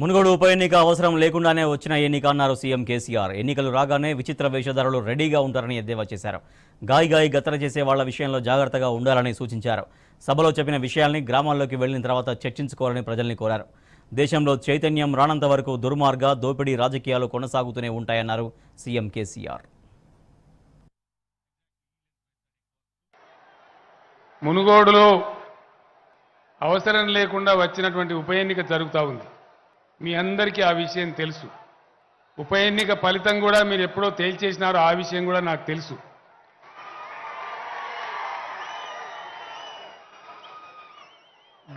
మునుగోడు ఉప ఎన్నిక అవసరం లేకుండానే వచ్చిన ఎన్నిక అన్నారు సీఎం కేసీఆర్. ఎన్నికలు రాగానే విచిత్ర వేషధారులు రెడీగా ఉంటారని ఎద్దేవా చేశారు. గాయి గతర చేసే వాళ్ల విషయంలో జాగ్రత్తగా ఉండాలని సూచించారు. సభలో చెప్పిన విషయాల్ని గ్రామాల్లోకి వెళ్లిన తర్వాత చర్చించుకోవాలని ప్రజల్ని కోరారు. దేశంలో చైతన్యం రానంత వరకు దుర్మార్గ దోపిడీ రాజకీయాలు కొనసాగుతూనే ఉంటాయన్నారు సీఎం కేసీఆర్. మునుగోడులో అవసరం లేకుండా వచ్చినటువంటి ఉప ఎన్నిక జరుగుతూ ఉంది. మీ అందరికీ ఆ విషయం తెలుసు. ఉప ఎన్నిక ఫలితం కూడా మీరు ఎప్పుడో తేల్చేసినారో ఆ విషయం కూడా నాకు తెలుసు.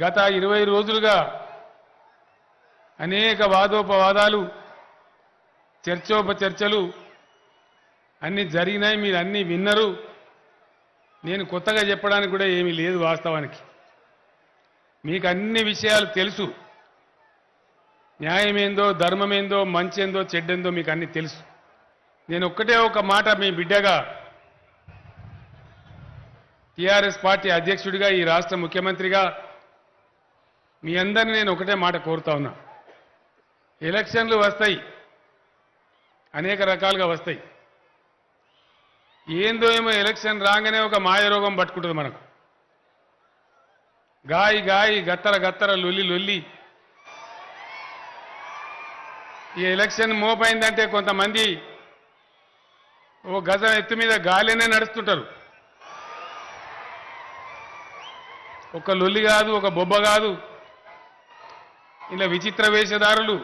గత 20 రోజులుగా అనేక వాదోపవాదాలు, చర్చోపచర్చలు అన్నీ జరిగినాయి. మీరు అన్నీ విన్నారు. నేను కొత్తగా చెప్పడానికి కూడా ఏమీ లేదు. వాస్తవానికి మీకు అన్ని విషయాలు తెలుసు. న్యాయమేందో, ధర్మమేందో, మంచేందో, చెడ్డేందో మీకు అన్నీ తెలుసు. నేను ఒక్కటే ఒక మాట మీ బిడ్డగా, టీఆర్ఎస్ పార్టీ అధ్యక్షుడిగా, ఈ రాష్ట్ర ముఖ్యమంత్రిగా మీ అందరినీ నేను ఒకటే మాట కోరుతా ఉన్నా. ఎలక్షన్లు వస్తాయి, అనేక రకాలుగా వస్తాయి. ఏందో ఏమో ఎలక్షన్ రాగానే ఒక మాయరోగం పట్టుకుంటుంది మనకు. గాయి గత్తర గత్తర లొల్లి. ఈ ఎలక్షన్ మోపైందంటే కొంతమంది ఓ గజం ఎత్తు మీద గాలినే నడుస్తుంటారు. ఒక లొల్లి కాదు, ఒక బొబ్బ కాదు. ఇలా విచిత్ర వేషధారులు,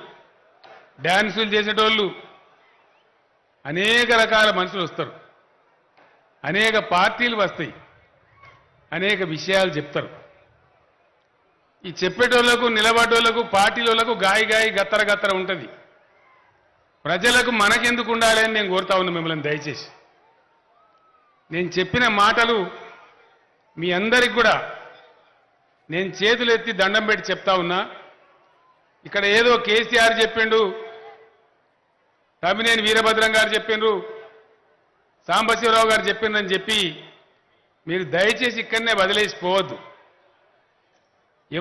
డ్యాన్సులు చేసేటోళ్ళు, అనేక రకాల మనుషులు వస్తారు. అనేక పార్టీలు వస్తాయి, అనేక విషయాలు చెప్తారు. ఈ చెప్పేటోళ్లకు, నిలబడేటోళ్లకు, పార్టీలకు గాయి గత్తర గత్తర ఉంటుంది. ప్రజలకు మనకెందుకు ఉండాలి అని నేను కోరుతా ఉన్నా మిమ్మల్ని. దయచేసి నేను చెప్పిన మాటలు మీ అందరికి కూడా నేను చేతులు ఎత్తి దండం పెట్టి చెప్తా ఉన్నా. ఇక్కడ ఏదో కేసీఆర్ చెప్పిండు, తమ్మినేని వీరభద్రం గారు చెప్పిండ్రు, సాంబశివరావు గారు చెప్పిండ్రని చెప్పి మీరు దయచేసి ఇక్కడనే వదిలేసిపోవద్దు.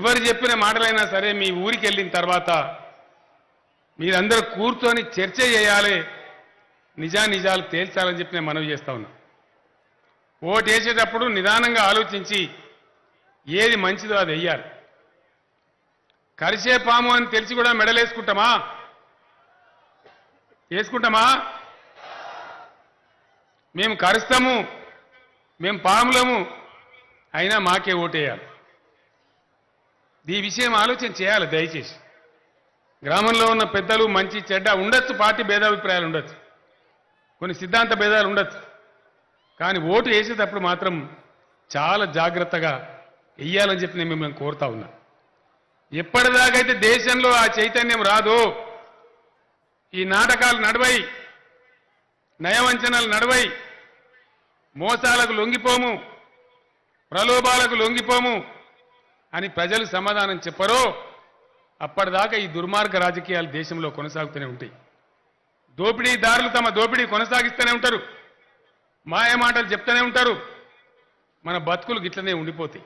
ఎవరు చెప్పిన మాటలైనా సరే మీ ఊరికి వెళ్ళిన తర్వాత మీరందరూ కూర్చొని చర్చ చేయాలి, నిజానిజాలు తేల్చాలని చెప్పి నేను మనవి చేస్తా ఉన్నా. ఓటు వేసేటప్పుడు నిదానంగా ఆలోచించి ఏది మంచిదో అది వెయ్యాలి. కరిసే పాము అని తెలిసి కూడా మెడలేసుకుంటామా? వేసుకుంటామా? మేము కరుస్తాము, మేము పాములము, అయినా మాకే ఓటేయాలి. ఈ విషయం ఆలోచన చేయాలి. దయచేసి గ్రామంలో ఉన్న పెద్దలు, మంచి చెడ్డ ఉండొచ్చు, పార్టీ భేదాభిప్రాయాలు ఉండొచ్చు, కొన్ని సిద్ధాంత భేదాలు ఉండొచ్చు, కానీ ఓటు వేసేటప్పుడు మాత్రం చాలా జాగ్రత్తగా వెయ్యాలని చెప్పి నేను మిమ్మల్ని కోరుతా ఉన్నా. ఎప్పటిదాకైతే దేశంలో ఆ చైతన్యం రాదో, ఈ నాటకాలు నడవై, నయవంచనాలు నడవై, మోసాలకు లొంగిపోము, ప్రలోభాలకు లొంగిపోము అని ప్రజలు సమాధానం చెప్పరో అప్పటిదాకా ఈ దుర్మార్గ రాజకీయాలు దేశంలో కొనసాగుతూనే ఉంటాయి. దోపిడీదారులు తమ దోపిడీ కొనసాగిస్తూనే ఉంటారు, మాయమాటలు చెప్తూనే ఉంటారు. మన బతుకులు గిట్లనే ఉండిపోతాయి.